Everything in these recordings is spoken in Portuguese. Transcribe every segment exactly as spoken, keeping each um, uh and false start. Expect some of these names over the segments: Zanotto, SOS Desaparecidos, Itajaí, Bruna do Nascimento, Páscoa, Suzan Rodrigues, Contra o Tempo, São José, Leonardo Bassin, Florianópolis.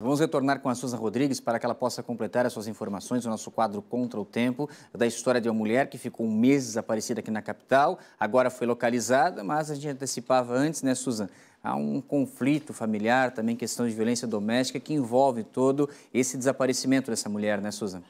Vamos retornar com a Suzan Rodrigues para que ela possa completar as suas informações do nosso quadro Contra o Tempo, da história de uma mulher que ficou um mês desaparecida aqui na capital, agora foi localizada, mas a gente antecipava antes, né, Suzan? Há um conflito familiar, também questão de violência doméstica que envolve todo esse desaparecimento dessa mulher, né, Suzan?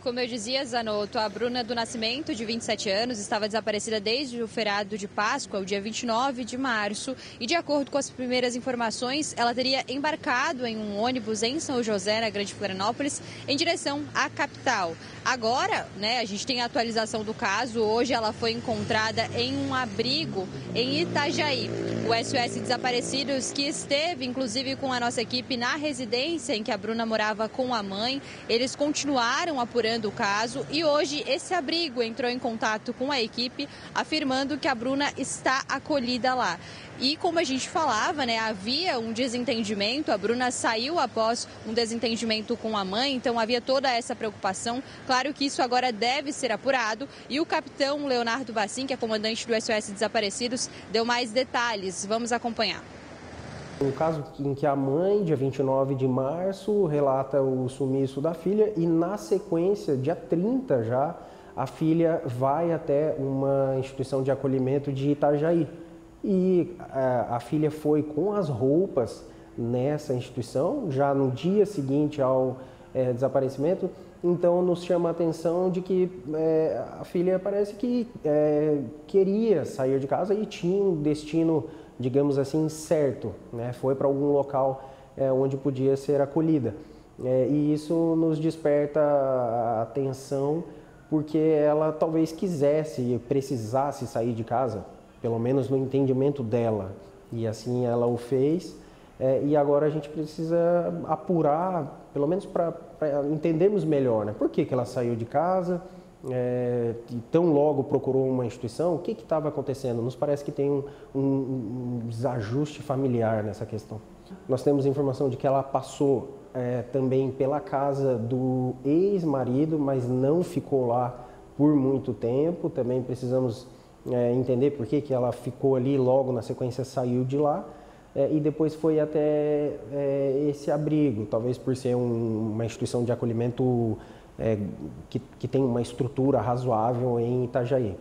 Como eu dizia, Zanotto, a Bruna do Nascimento, de vinte e sete anos, estava desaparecida desde o feriado de Páscoa, o dia vinte e nove de março, e de acordo com as primeiras informações, ela teria embarcado em um ônibus em São José, na Grande Florianópolis, em direção à capital. Agora, né, a gente tem a atualização do caso, hoje ela foi encontrada em um abrigo em Itajaí. O S O S Desaparecidos, que esteve, inclusive, com a nossa equipe na residência em que a Bruna morava com a mãe, eles continuaram apurando do caso e hoje esse abrigo entrou em contato com a equipe afirmando que a Bruna está acolhida lá. E como a gente falava, né, havia um desentendimento, a Bruna saiu após um desentendimento com a mãe, então havia toda essa preocupação. Claro que isso agora deve ser apurado e o capitão Leonardo Bassin, que é comandante do S O S Desaparecidos, deu mais detalhes. Vamos acompanhar. Um caso em que a mãe, dia vinte e nove de março, relata o sumiço da filha e na sequência, dia trinta já, a filha vai até uma instituição de acolhimento de Itajaí. E a, a filha foi com as roupas nessa instituição, já no dia seguinte ao é, desaparecimento, então nos chama a atenção de que é, a filha parece que é, queria sair de casa e tinha um destino, digamos assim, certo, né? Foi para algum local é, onde podia ser acolhida. É, e isso nos desperta a atenção porque ela talvez quisesse e precisasse sair de casa, pelo menos no entendimento dela. E assim ela o fez. É, e agora a gente precisa apurar, pelo menos para entendermos melhor, né? Por que que ela saiu de casa, É, e tão logo procurou uma instituição, o que estava acontecendo? Nos parece que tem um, um, um desajuste familiar nessa questão. Nós temos informação de que ela passou é, também pela casa do ex-marido, mas não ficou lá por muito tempo. Também precisamos é, entender por que que ela ficou ali, logo na sequência saiu de lá. É, e depois foi até é, esse abrigo, talvez por ser um, uma instituição de acolhimento É, que, que tem uma estrutura razoável em Itajaí.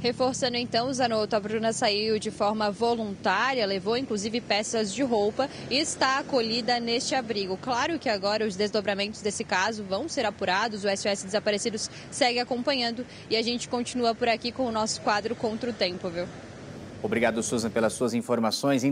Reforçando então, Zanotto, a Bruna saiu de forma voluntária, levou inclusive peças de roupa e está acolhida neste abrigo. Claro que agora os desdobramentos desse caso vão ser apurados, o S O S Desaparecidos segue acompanhando e a gente continua por aqui com o nosso quadro Contra o Tempo, viu? Obrigado, Suzan, pelas suas informações.